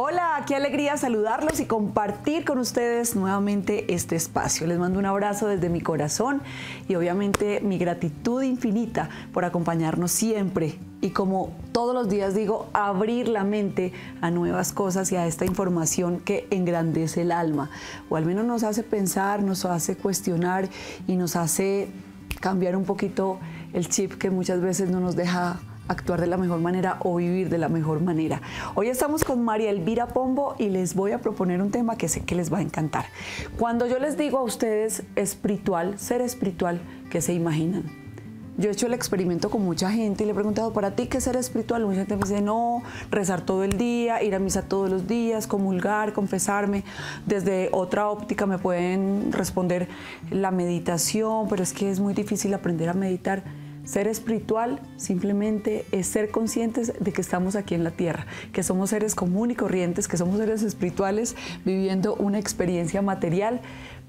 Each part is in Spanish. Hola, qué alegría saludarlos y compartir con ustedes nuevamente este espacio. Les mando un abrazo desde mi corazón y obviamente mi gratitud infinita por acompañarnos siempre. Y como todos los días digo, abrir la mente a nuevas cosas y a esta información que engrandece el alma. O al menos nos hace pensar, nos hace cuestionar y nos hace cambiar un poquito el chip que muchas veces no nos deja actuar de la mejor manera o vivir de la mejor manera. Hoy estamos con María Elvira Pombo y les voy a proponer un tema que sé que les va a encantar. Cuando yo les digo a ustedes espiritual, ser espiritual, ¿qué se imaginan? Yo he hecho el experimento con mucha gente y le he preguntado, ¿para ti qué es ser espiritual? Mucha gente me dice, no, rezar todo el día, ir a misa todos los días, comulgar, confesarme. Desde otra óptica me pueden responder la meditación, pero es que es muy difícil aprender a meditar. Ser espiritual simplemente es ser conscientes de que estamos aquí en la tierra, que somos seres comunes y corrientes, que somos seres espirituales viviendo una experiencia material,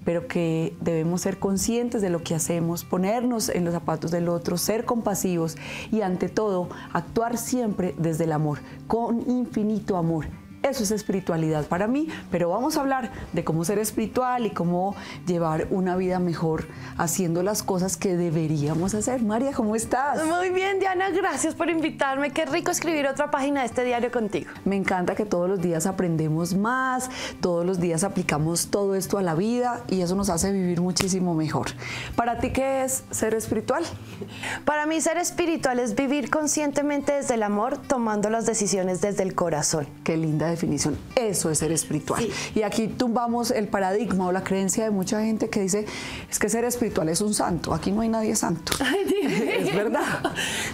pero que debemos ser conscientes de lo que hacemos, ponernos en los zapatos del otro, ser compasivos y ante todo actuar siempre desde el amor, con infinito amor. Eso es espiritualidad para mí, pero vamos a hablar de cómo ser espiritual y cómo llevar una vida mejor haciendo las cosas que deberíamos hacer. María, ¿cómo estás? Muy bien, Diana, gracias por invitarme. Qué rico escribir otra página de este diario contigo. Me encanta que todos los días aprendemos más, todos los días aplicamos todo esto a la vida y eso nos hace vivir muchísimo mejor. ¿Para ti qué es ser espiritual? Para mí ser espiritual es vivir conscientemente desde el amor, tomando las decisiones desde el corazón. Qué linda definición. Eso es ser espiritual. Sí. Y aquí tumbamos el paradigma o la creencia de mucha gente que dice, es que ser espiritual es un santo, aquí no hay nadie santo. Es verdad.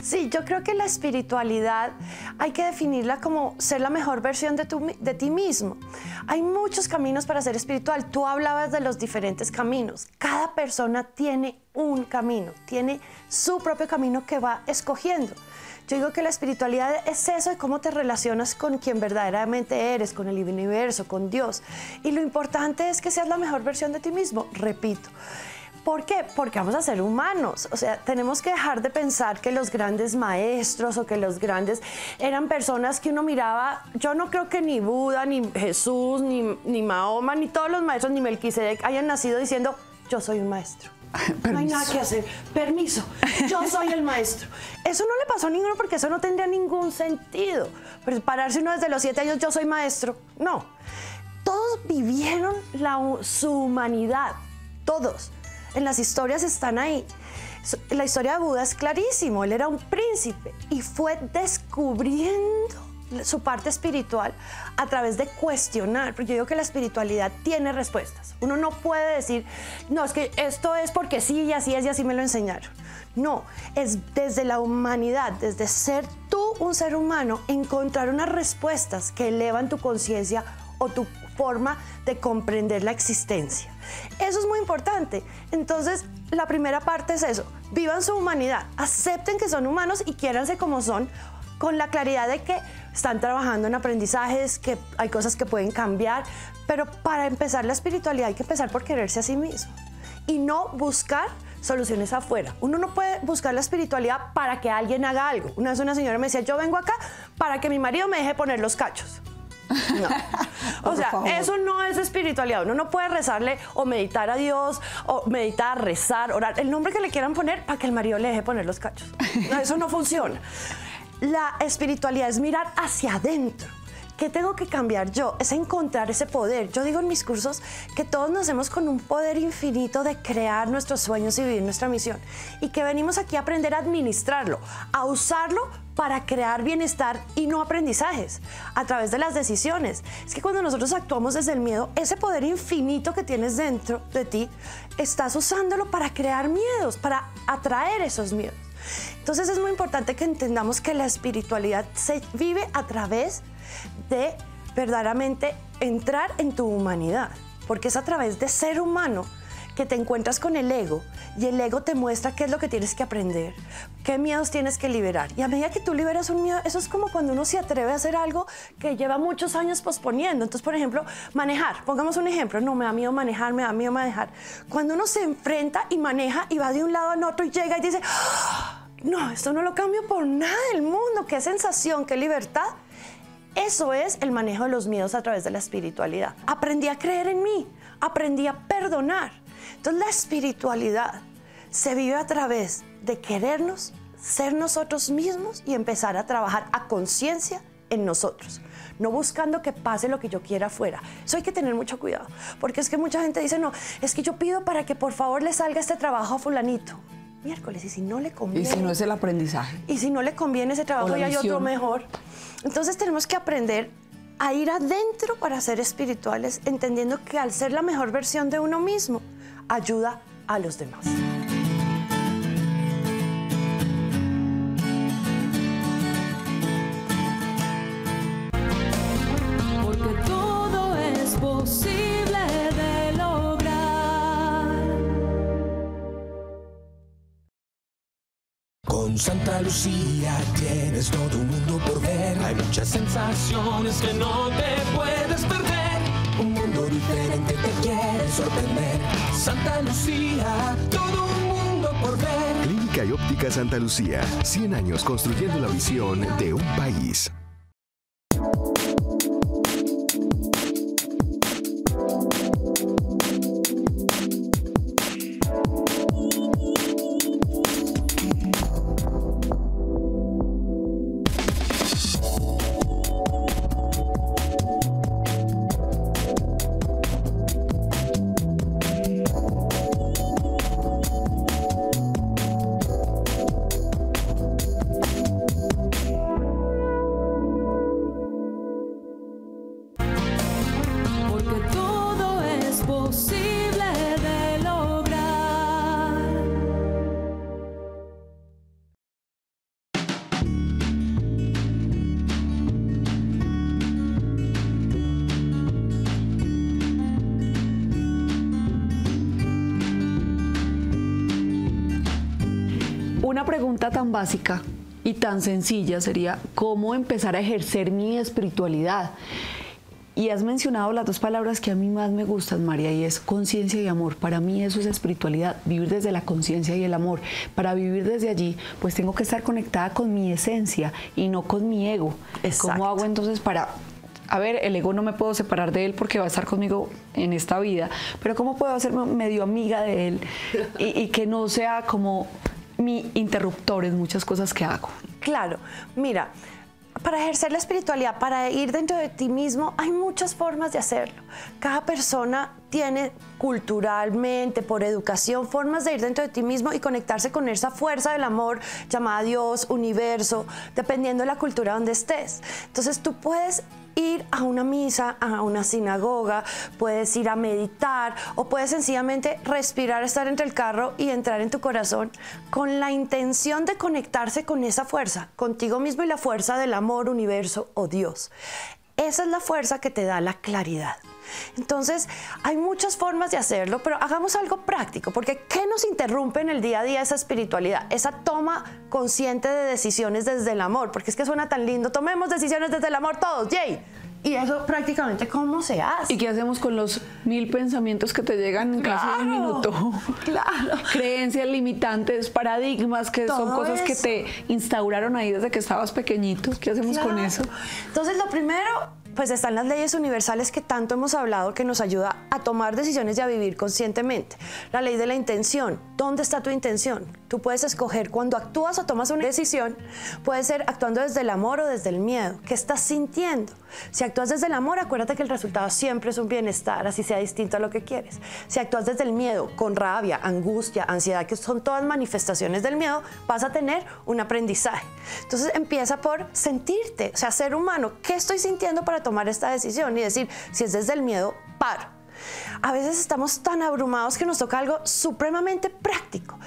Sí, yo creo que la espiritualidad hay que definirla como ser la mejor versión de ti mismo. Hay muchos caminos para ser espiritual. Tú hablabas de los diferentes caminos. Cada persona tiene un camino, tiene su propio camino que va escogiendo. Yo digo que la espiritualidad es eso de cómo te relacionas con quien verdaderamente eres, con el universo, con Dios. Y lo importante es que seas la mejor versión de ti mismo, repito. ¿Por qué? Porque vamos a ser humanos. O sea, tenemos que dejar de pensar que los grandes maestros o que los grandes eran personas que uno miraba. Yo no creo que ni Buda, ni Jesús, ni Mahoma, ni todos los maestros, ni Melquisedec hayan nacido diciendo, yo soy un maestro. Permiso. No hay nada que hacer. Permiso. Yo soy el maestro. Eso no le pasó a ninguno porque eso no tendría ningún sentido. Pero pararse uno desde los 7 años, yo soy maestro. No. Todos vivieron su humanidad. Todos. En las historias están ahí. La historia de Buda es clarísimo. Él era un príncipe y fue descubriendo su parte espiritual a través de cuestionar, porque yo digo que la espiritualidad tiene respuestas. Uno no puede decir, no, es que esto es porque sí y así es y así me lo enseñaron. No, es desde la humanidad, desde ser tú un ser humano, encontrar unas respuestas que elevan tu conciencia o tu forma de comprender la existencia. Eso es muy importante. Entonces, la primera parte es eso, vivan su humanidad, acepten que son humanos y quiéranse como son, con la claridad de que están trabajando en aprendizajes, que hay cosas que pueden cambiar, pero para empezar la espiritualidad hay que empezar por quererse a sí mismo y no buscar soluciones afuera. Uno no puede buscar la espiritualidad para que alguien haga algo. Una vez una señora me decía, yo vengo acá para que mi marido me deje poner los cachos. No. O sea, eso no es espiritualidad. Uno no puede rezarle o meditar a Dios o meditar, rezar, orar, el nombre que le quieran poner para que el marido le deje poner los cachos. No, eso no funciona. La espiritualidad es mirar hacia adentro. ¿Qué tengo que cambiar yo? Es encontrar ese poder. Yo digo en mis cursos que todos nacemos con un poder infinito de crear nuestros sueños y vivir nuestra misión. Y que venimos aquí a aprender a administrarlo, a usarlo para crear bienestar y no aprendizajes, a través de las decisiones. Es que cuando nosotros actuamos desde el miedo, ese poder infinito que tienes dentro de ti, estás usándolo para crear miedos, para atraer esos miedos. Entonces es muy importante que entendamos que la espiritualidad se vive a través de verdaderamente entrar en tu humanidad, porque es a través de ser humano que te encuentras con el ego y el ego te muestra qué es lo que tienes que aprender, qué miedos tienes que liberar. Y a medida que tú liberas un miedo, eso es como cuando uno se atreve a hacer algo que lleva muchos años posponiendo. Entonces, por ejemplo, manejar. Pongamos un ejemplo. No, me da miedo manejar, me da miedo manejar. Cuando uno se enfrenta y maneja y va de un lado al otro y llega y dice, ¡oh! No, esto no lo cambio por nada del mundo. Qué sensación, qué libertad. Eso es el manejo de los miedos a través de la espiritualidad. Aprendí a creer en mí, aprendí a perdonar. Entonces la espiritualidad se vive a través de querernos, ser nosotros mismos y empezar a trabajar a conciencia en nosotros, no buscando que pase lo que yo quiera afuera. Eso hay que tener mucho cuidado, porque es que mucha gente dice, no, es que yo pido para que por favor le salga este trabajo a fulanito. Miércoles, y si no le conviene. Y si no es el aprendizaje. Y si no le conviene ese trabajo, y hay otro mejor. Entonces tenemos que aprender a ir adentro para ser espirituales, entendiendo que al ser la mejor versión de uno mismo, ayuda a los demás. Santa Lucía tienes todo un mundo por ver. Hay muchas sensaciones que no te puedes perder. Un mundo diferente te quiere sorprender. Santa Lucía, todo un mundo por ver. Clínica y Óptica Santa Lucía, 100 años construyendo la visión de un país. Una pregunta tan básica y tan sencilla sería, ¿cómo empezar a ejercer mi espiritualidad? Y has mencionado las dos palabras que a mí más me gustan, María, y es conciencia y amor. Para mí eso es espiritualidad, vivir desde la conciencia y el amor. Para vivir desde allí, pues tengo que estar conectada con mi esencia y no con mi ego. Exacto. ¿Cómo hago entonces para...? A ver, el ego no me puedo separar de él porque va a estar conmigo en esta vida, pero ¿cómo puedo hacerme medio amiga de él y que no sea como... mi interruptor en muchas cosas que hago? Claro, mira, para ejercer la espiritualidad, para ir dentro de ti mismo, hay muchas formas de hacerlo. Cada persona tiene culturalmente, por educación, formas de ir dentro de ti mismo y conectarse con esa fuerza del amor llamada Dios, universo, dependiendo de la cultura donde estés. Entonces tú puedes ir a una misa, a una sinagoga, puedes ir a meditar o puedes sencillamente respirar, estar entre el carro y entrar en tu corazón con la intención de conectarse con esa fuerza, contigo mismo y la fuerza del amor, universo o Dios. Esa es la fuerza que te da la claridad. Entonces, hay muchas formas de hacerlo, pero hagamos algo práctico, porque ¿qué nos interrumpe en el día a día esa espiritualidad? Esa toma consciente de decisiones desde el amor, porque es que suena tan lindo, tomemos decisiones desde el amor todos, ¡yay! Y eso prácticamente, ¿cómo se hace? ¿Y qué hacemos con los 1000 pensamientos que te llegan en casi un minuto? Claro. Creencias limitantes, paradigmas, que todo son cosas eso que te instauraron ahí desde que estabas pequeñito. ¿Qué hacemos con eso? Entonces, lo primero... pues están las leyes universales que tanto hemos hablado, que nos ayuda a tomar decisiones y a vivir conscientemente. La ley de la intención. ¿Dónde está tu intención? Tú puedes escoger cuando actúas o tomas una decisión. Puede ser actuando desde el amor o desde el miedo. ¿Qué estás sintiendo? Si actúas desde el amor, acuérdate que el resultado siempre es un bienestar, así sea distinto a lo que quieres. Si actúas desde el miedo, con rabia, angustia, ansiedad, que son todas manifestaciones del miedo, vas a tener un aprendizaje. Entonces empieza por sentirte, o sea, ser humano. ¿Qué estoy sintiendo para tomar esta decisión? Y decir, si es desde el miedo, paro. A veces estamos tan abrumados que nos toca algo supremamente práctico.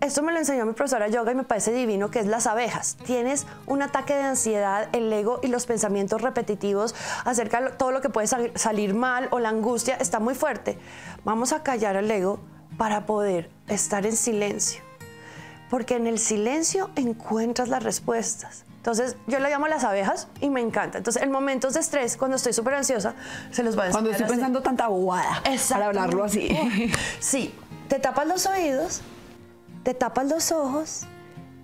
Esto me lo enseñó mi profesora de yoga y me parece divino, que es las abejas. Tienes un ataque de ansiedad, el ego y los pensamientos repetitivos acerca de todo lo que puede salir mal o la angustia está muy fuerte. Vamos a callar al ego para poder estar en silencio, porque en el silencio encuentras las respuestas. Entonces, yo le llamo las abejas y me encanta. Entonces, en momentos de estrés, cuando estoy súper ansiosa, se los va a enseñar. Cuando estoy pensando tanta bobada, para hablarlo así. Sí, te tapas los oídos, te tapas los ojos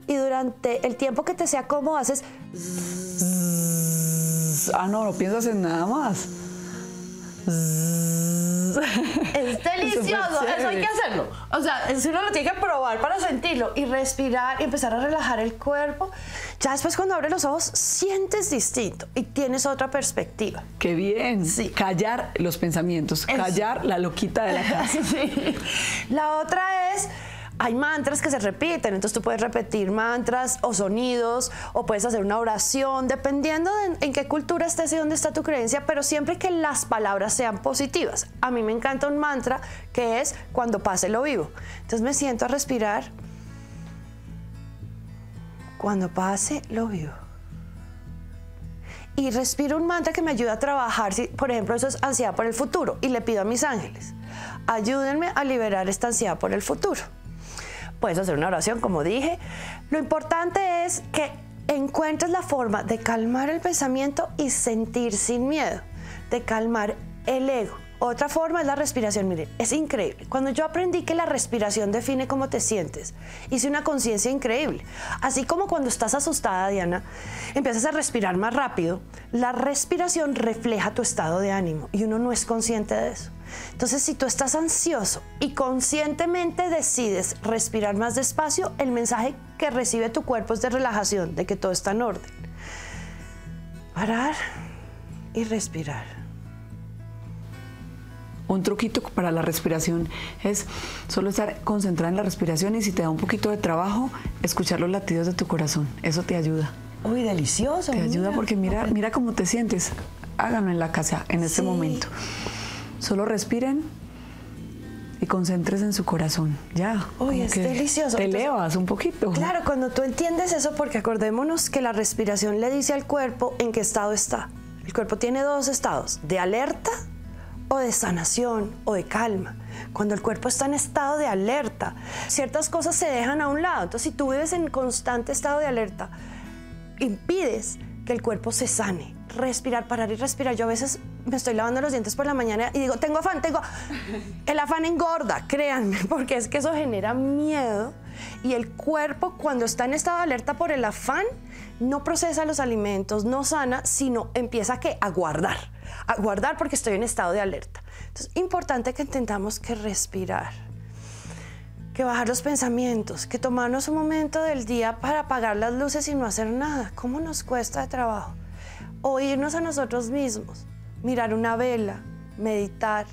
y durante el tiempo que te sea cómodo haces... Ah, no, no piensas en nada más. Es delicioso, eso hay que hacerlo. O sea, eso uno lo tiene que probar para sentirlo y respirar y empezar a relajar el cuerpo. Ya después cuando abres los ojos sientes distinto y tienes otra perspectiva. ¡Qué bien! Sí. Callar los pensamientos, callar la loquita de la casa. Sí. La otra es... Hay mantras que se repiten, entonces tú puedes repetir mantras o sonidos o puedes hacer una oración, dependiendo de en qué cultura estés y dónde está tu creencia, pero siempre que las palabras sean positivas. A mí me encanta un mantra que es cuando pase lo vivo. Entonces me siento a respirar. Cuando pase lo vivo. Y respiro un mantra que me ayuda a trabajar, si, por ejemplo, eso es ansiedad por el futuro, y le pido a mis ángeles, ayúdenme a liberar esta ansiedad por el futuro. Puedes hacer una oración, como dije. Lo importante es que encuentres la forma de calmar el pensamiento y sentir sin miedo, de calmar el ego. Otra forma es la respiración. Miren, es increíble. Cuando yo aprendí que la respiración define cómo te sientes, hice una conciencia increíble. Así como cuando estás asustada, Diana, empiezas a respirar más rápido, la respiración refleja tu estado de ánimo y uno no es consciente de eso. Entonces, si tú estás ansioso y conscientemente decides respirar más despacio, el mensaje que recibe tu cuerpo es de relajación, de que todo está en orden. Parar y respirar. Un truquito para la respiración es solo estar concentrada en la respiración y si te da un poquito de trabajo, escuchar los latidos de tu corazón. Eso te ayuda. ¡Uy, delicioso! Te ayuda porque mira cómo te sientes. Háganlo en la casa en este momento. Solo respiren y concéntrense en su corazón. Ya. Uy, es delicioso. Te elevas un poquito. Claro, cuando tú entiendes eso, porque acordémonos que la respiración le dice al cuerpo en qué estado está. El cuerpo tiene dos estados, de alerta o de sanación o de calma. Cuando el cuerpo está en estado de alerta, ciertas cosas se dejan a un lado. Entonces, si tú vives en constante estado de alerta, impides que el cuerpo se sane. Respirar, parar y respirar. Yo a veces me estoy lavando los dientes por la mañana y digo, tengo afán, tengo... El afán engorda, créanme, porque es que eso genera miedo y el cuerpo cuando está en estado de alerta por el afán no procesa los alimentos, no sana, sino empieza ¿qué? A guardar porque estoy en estado de alerta. Entonces, importante que intentamos que respirar, que bajar los pensamientos, que tomarnos un momento del día para apagar las luces y no hacer nada. ¿Cómo nos cuesta de trabajo? Oírnos a nosotros mismos, mirar una vela, meditar,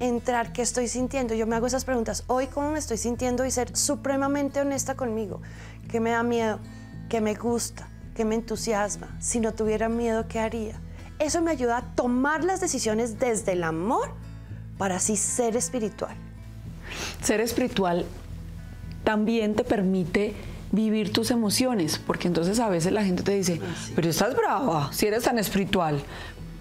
entrar, ¿qué estoy sintiendo? Yo me hago esas preguntas, hoy cómo me estoy sintiendo y ser supremamente honesta conmigo. ¿Qué me da miedo? ¿Qué me gusta? ¿Qué me entusiasma? Si no tuviera miedo, ¿qué haría? Eso me ayuda a tomar las decisiones desde el amor para así ser espiritual. Ser espiritual también te permite vivir tus emociones, porque entonces a veces la gente te dice, pero estás brava, si eres tan espiritual.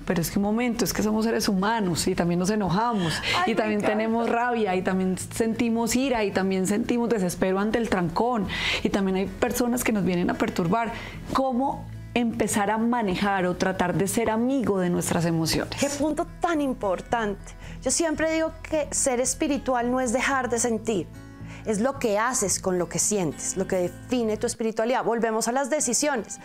Pero es que un momento, es que somos seres humanos y también nos enojamos. Ay, y también tenemos rabia y también sentimos ira y también sentimos desespero ante el trancón y también hay personas que nos vienen a perturbar. ¿Cómo empezar a manejar o tratar de ser amigo de nuestras emociones? Qué punto tan importante. Yo siempre digo que ser espiritual no es dejar de sentir. Es lo que haces con lo que sientes, lo que define tu espiritualidad. Volvemos a las decisiones.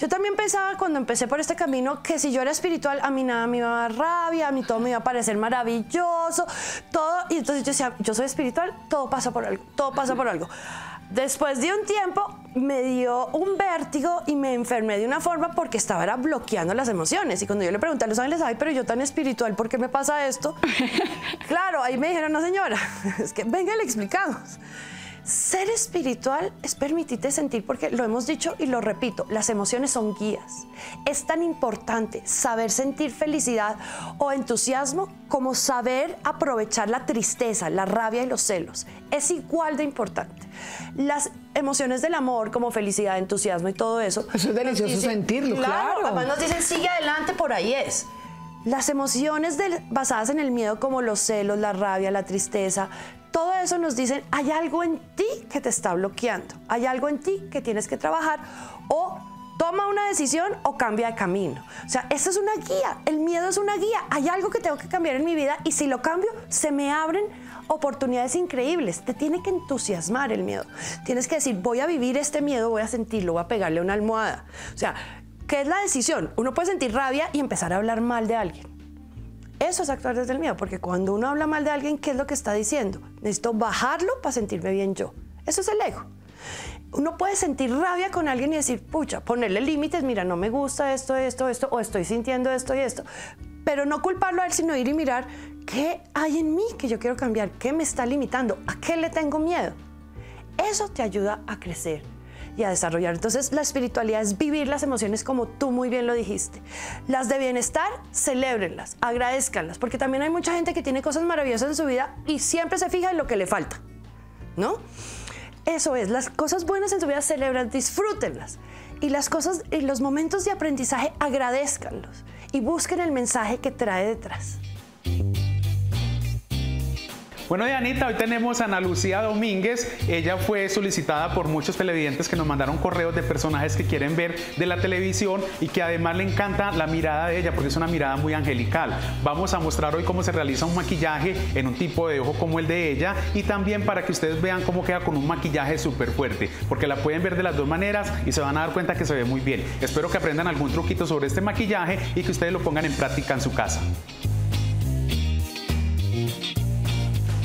Yo también pensaba cuando empecé por este camino que si yo era espiritual, a mí nada me iba a dar rabia, a mí todo me iba a parecer maravilloso, todo. Y entonces yo decía, yo soy espiritual, todo pasa por algo, todo pasa por algo. Después de un tiempo me dio un vértigo y me enfermé de una forma porque estaba bloqueando las emociones. Y cuando yo le pregunté a los ángeles, ay, pero yo tan espiritual, ¿por qué me pasa esto? Claro, ahí me dijeron, no señora, es que venga, le explicamos. Ser espiritual es permitirte sentir, porque lo hemos dicho y lo repito, las emociones son guías. Es tan importante saber sentir felicidad o entusiasmo como saber aprovechar la tristeza, la rabia y los celos. Es igual de importante. Las emociones del amor como felicidad, entusiasmo y todo eso. Eso es delicioso dicen, sentirlo, claro. Además nos dicen, sigue adelante, por ahí es. Las emociones basadas en el miedo como los celos, la rabia, la tristeza, todo eso nos dicen, hay algo en ti que te está bloqueando, hay algo en ti que tienes que trabajar o toma una decisión o cambia de camino. O sea, esa es una guía, el miedo es una guía, hay algo que tengo que cambiar en mi vida y si lo cambio se me abren oportunidades increíbles. Te tiene que entusiasmar el miedo. Tienes que decir, voy a vivir este miedo, voy a sentirlo, voy a pegarle una almohada. O sea, ¿Qué es la decisión? Uno puede sentir rabia y empezar a hablar mal de alguien. Eso es actuar desde el miedo, porque cuando uno habla mal de alguien, ¿qué es lo que está diciendo? Necesito bajarlo para sentirme bien yo. Eso es el ego. Uno puede sentir rabia con alguien y decir, pucha, ponerle límites, mira, no me gusta esto, o estoy sintiendo esto y esto. Pero no culparlo a él, sino ir y mirar qué hay en mí que yo quiero cambiar, qué me está limitando, a qué le tengo miedo. Eso te ayuda a crecer y a desarrollar. Entonces, la espiritualidad es vivir las emociones como tú muy bien lo dijiste. Las de bienestar, celébrenlas, agradézcanlas, porque también hay mucha gente que tiene cosas maravillosas en su vida y siempre se fija en lo que le falta, ¿no? Eso es, las cosas buenas en su vida celebran, disfrútenlas. Y las cosas, y los momentos de aprendizaje, agradézcanlos y busquen el mensaje que trae detrás. Bueno, Dianita, hoy tenemos a Ana Lucía Domínguez. Ella fue solicitada por muchos televidentes que nos mandaron correos de personajes que quieren ver de la televisión y que además le encanta la mirada de ella porque es una mirada muy angelical. Vamos a mostrar hoy cómo se realiza un maquillaje en un tipo de ojo como el de ella y también para que ustedes vean cómo queda con un maquillaje súper fuerte, porque la pueden ver de las dos maneras y se van a dar cuenta que se ve muy bien. Espero que aprendan algún truquito sobre este maquillaje y que ustedes lo pongan en práctica en su casa.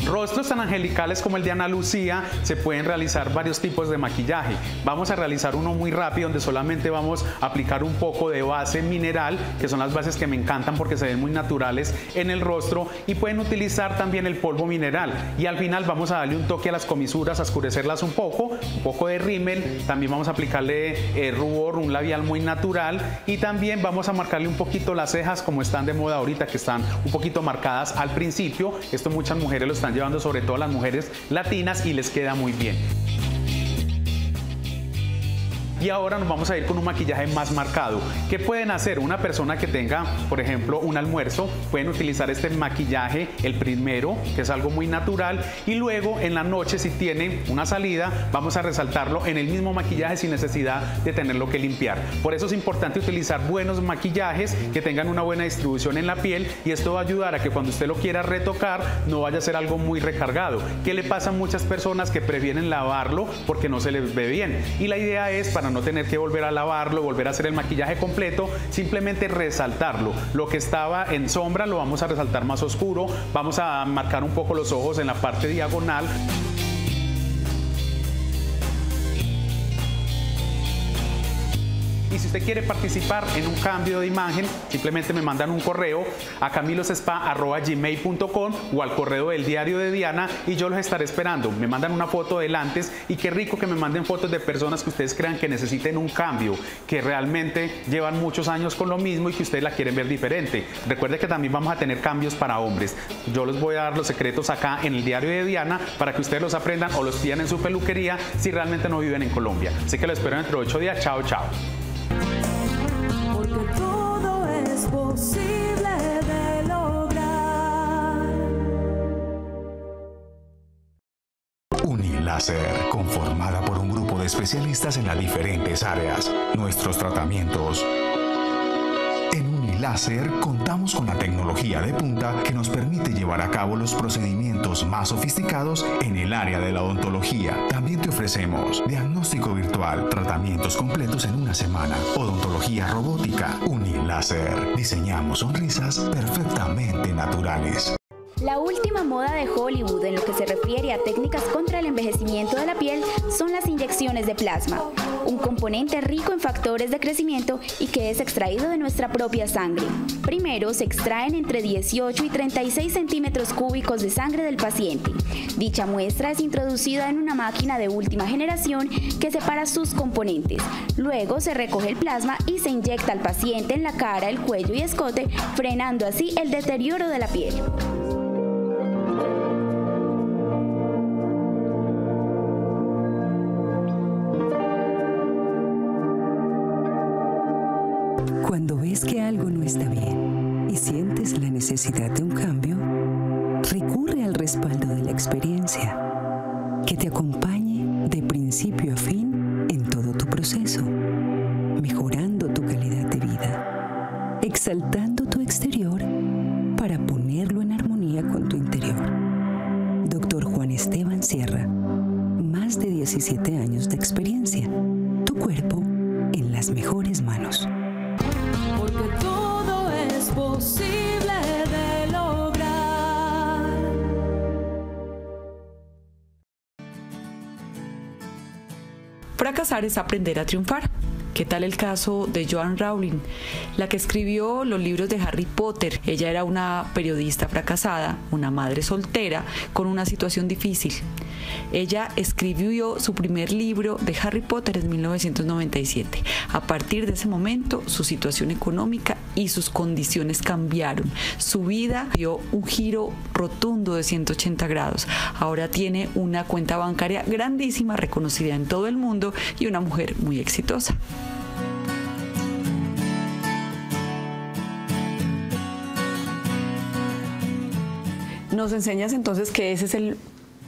Rostros tan angelicales como el de Ana Lucía se pueden realizar varios tipos de maquillaje. Vamos a realizar uno muy rápido donde solamente vamos a aplicar un poco de base mineral, que son las bases que me encantan porque se ven muy naturales en el rostro, y pueden utilizar también el polvo mineral. Y al final vamos a darle un toque a las comisuras, a oscurecerlas un poco de rímel, también vamos a aplicarle rubor, un labial muy natural, y también vamos a marcarle un poquito las cejas como están de moda ahorita, que están un poquito marcadas al principio. Esto muchas mujeres lo están llevando, sobre todo las mujeres latinas, y les queda muy bien. Y ahora nos vamos a ir con un maquillaje más marcado. ¿Qué pueden hacer? Una persona que tenga, por ejemplo, un almuerzo, pueden utilizar este maquillaje, el primero, que es algo muy natural, y luego en la noche, si tienen una salida, vamos a resaltarlo en el mismo maquillaje sin necesidad de tenerlo que limpiar. Por eso es importante utilizar buenos maquillajes que tengan una buena distribución en la piel, y esto va a ayudar a que cuando usted lo quiera retocar, no vaya a ser algo muy recargado. ¿Qué le pasa a muchas personas que prefieren lavarlo porque no se les ve bien? Y la idea es, para no tener que volver a lavarlo, volver a hacer el maquillaje completo, simplemente resaltarlo. Lo que estaba en sombra lo vamos a resaltar más oscuro, vamos a marcar un poco los ojos en la parte diagonal. Y si usted quiere participar en un cambio de imagen, simplemente me mandan un correo a camilosspa@gmail.com o al correo del Diario de Diana y yo los estaré esperando. Me mandan una foto del antes, y qué rico que me manden fotos de personas que ustedes crean que necesiten un cambio, que realmente llevan muchos años con lo mismo y que ustedes la quieren ver diferente. Recuerde que también vamos a tener cambios para hombres. Yo les voy a dar los secretos acá en el Diario de Diana para que ustedes los aprendan o los pidan en su peluquería si realmente no viven en Colombia. Así que lo espero dentro de 8 días. Chao, chao. Porque todo es posible de lograr. Unilaser, conformada por un grupo de especialistas en las diferentes áreas. Nuestros tratamientos. En Unilaser contamos con la tecnología de punta que nos permite llevar a cabo los procedimientos más sofisticados en el área de la odontología. También te ofrecemos diagnóstico virtual, tratamientos completos en una semana, odontología robótica. Unilaser, diseñamos sonrisas perfectamente naturales. La última moda de Hollywood en lo que se refiere a técnicas contra el envejecimiento de la piel son las inyecciones de plasma, un componente rico en factores de crecimiento y que es extraído de nuestra propia sangre. Primero se extraen entre 18 y 36 centímetros cúbicos de sangre del paciente. Dicha muestra es introducida en una máquina de última generación que separa sus componentes. Luego se recoge el plasma y se inyecta al paciente en la cara, el cuello y escote, frenando así el deterioro de la piel. Cuando ves que algo no está bien y sientes la necesidad de un cambio, recurre al respaldo de la experiencia, que te acompañe de principio a fin en todo tu proceso, mejorando tu calidad de vida, exaltando tu exterior para ponerlo en armonía con tu interior. Dr. Juan Esteban Sierra, más de 17 años de experiencia, tu cuerpo en las mejores manos. porque todo es posible de lograr. Fracasar es aprender a triunfar. ¿Qué tal el caso de Joanne Rowling, la que escribió los libros de Harry Potter? Ella era una periodista fracasada, una madre soltera, con una situación difícil. Ella escribió su primer libro de Harry Potter en 1997. A partir de ese momento, su situación económica y sus condiciones cambiaron. Su vida dio un giro rotundo de 180 grados. Ahora tiene una cuenta bancaria grandísima, reconocida en todo el mundo y una mujer muy exitosa. Nos enseñas entonces que ese es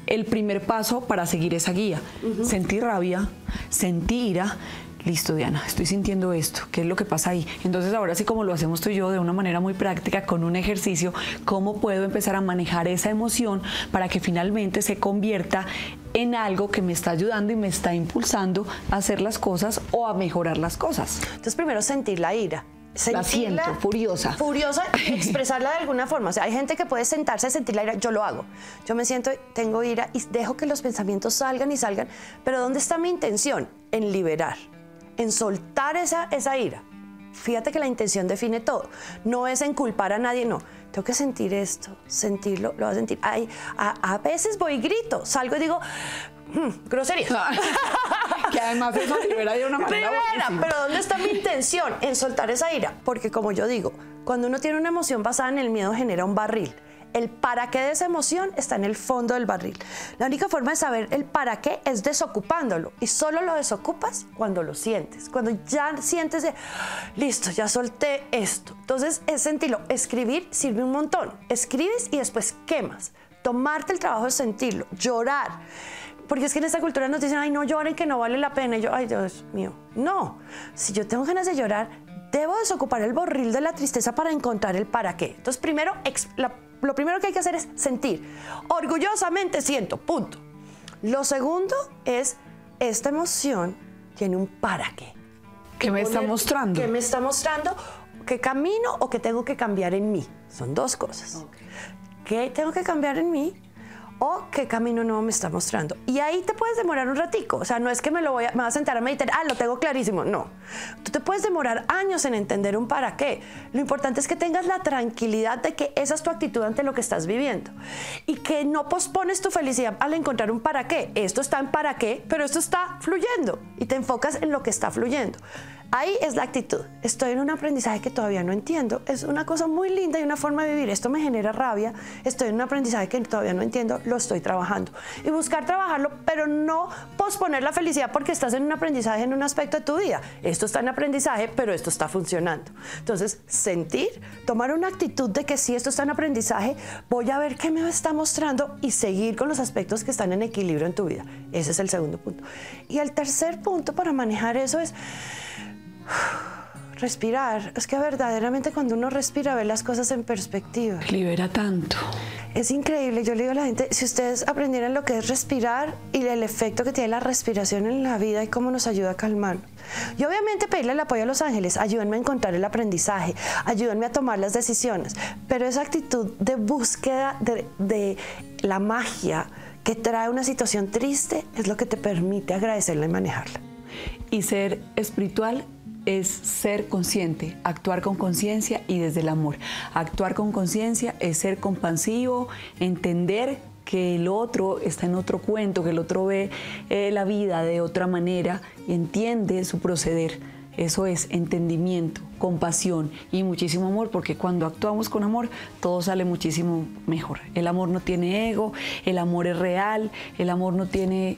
el primer paso para seguir esa guía. Sentí rabia, sentí ira. Listo, Diana, estoy sintiendo esto, ¿qué es lo que pasa ahí? Entonces ahora sí, como lo hacemos tú y yo de una manera muy práctica, con un ejercicio, ¿cómo puedo empezar a manejar esa emoción para que finalmente se convierta en algo que me está ayudando y me está impulsando a hacer las cosas o a mejorar las cosas? Entonces primero sentir la ira. La siento, furiosa. Furiosa, expresarla de alguna forma. O sea, hay gente que puede sentarse a sentir la ira. Yo lo hago. Yo me siento, tengo ira y dejo que los pensamientos salgan y salgan. Pero ¿dónde está mi intención? En liberar, en soltar esa ira. Fíjate que la intención define todo. No es en culpar a nadie, no. Tengo que sentir esto, sentirlo, lo voy a sentir. Ay, a veces voy y grito, salgo y digo... grosería. Que además eso libera de una manera buenísima. Pero ¿dónde está mi intención? En soltar esa ira. Porque como yo digo, cuando uno tiene una emoción basada en el miedo, genera un barril. El para qué de esa emoción está en el fondo del barril. La única forma de saber el para qué es desocupándolo. Y solo lo desocupas cuando lo sientes. Cuando ya sientes de, listo, ya solté esto. Entonces es sentirlo. Escribir sirve un montón. Escribes y después quemas. Tomarte el trabajo de sentirlo. Llorar. Porque es que en esta cultura nos dicen, ay, no lloren, que no vale la pena. Y yo, ay, Dios mío, no. Si yo tengo ganas de llorar, debo desocupar el barril de la tristeza para encontrar el para qué. Entonces, primero, lo primero que hay que hacer es sentir. Orgullosamente siento, punto. Lo segundo es, esta emoción tiene un para qué. ¿Qué me está mostrando? ¿Qué me está mostrando? ¿Qué camino o qué tengo que cambiar en mí? Son dos cosas. Okay. ¿Qué tengo que cambiar en mí? O qué camino nuevo me está mostrando. Y ahí te puedes demorar un ratico. O sea, no es que me voy a sentar a meditar, ah, lo tengo clarísimo. No. Tú te puedes demorar años en entender un para qué. Lo importante es que tengas la tranquilidad de que esa es tu actitud ante lo que estás viviendo. Y que no pospones tu felicidad al encontrar un para qué. Esto está en para qué, pero esto está fluyendo. Y te enfocas en lo que está fluyendo. Ahí es la actitud. Estoy en un aprendizaje que todavía no entiendo. Es una cosa muy linda y una forma de vivir. Esto me genera rabia. Estoy en un aprendizaje que todavía no entiendo. Lo estoy trabajando. Y buscar trabajarlo, pero no posponer la felicidad porque estás en un aprendizaje en un aspecto de tu vida. Esto está en aprendizaje, pero esto está funcionando. Entonces, sentir, tomar una actitud de que sí, esto está en aprendizaje, voy a ver qué me está mostrando y seguir con los aspectos que están en equilibrio en tu vida. Ese es el segundo punto. Y el tercer punto para manejar eso es... respirar. Es que verdaderamente cuando uno respira ve las cosas en perspectiva. Libera tanto. Es increíble. Yo le digo a la gente, si ustedes aprendieran lo que es respirar y el efecto que tiene la respiración en la vida y cómo nos ayuda a calmar. Y obviamente pedirle el apoyo a los ángeles, ayúdenme a encontrar el aprendizaje, ayúdenme a tomar las decisiones. Pero esa actitud de búsqueda de la magia que trae una situación triste es lo que te permite agradecerla y manejarla. Y ser espiritual es ser consciente, actuar con conciencia y desde el amor. Actuar con conciencia es ser compasivo, entender que el otro está en otro cuento, que el otro ve la vida de otra manera y entiende su proceder. Eso es entendimiento, compasión y muchísimo amor, porque cuando actuamos con amor, todo sale muchísimo mejor. El amor no tiene ego, el amor es real, el amor no tiene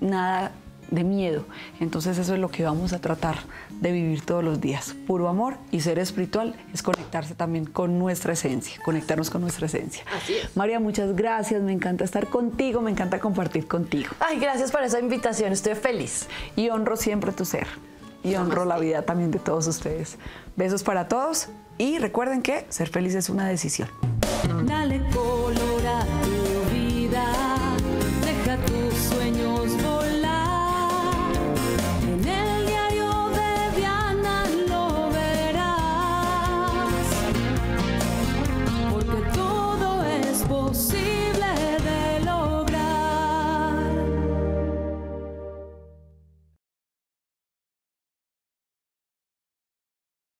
nada de miedo. Entonces eso es lo que vamos a tratar de vivir todos los días. Puro amor y ser espiritual es conectarse también con nuestra esencia, conectarnos con nuestra esencia. Así es. María, muchas gracias. Me encanta estar contigo, me encanta compartir contigo. Ay, gracias por esa invitación. Estoy feliz. Y honro siempre tu ser. Y honro la vida también de todos ustedes. Besos para todos y recuerden que ser feliz es una decisión. Dale colorado.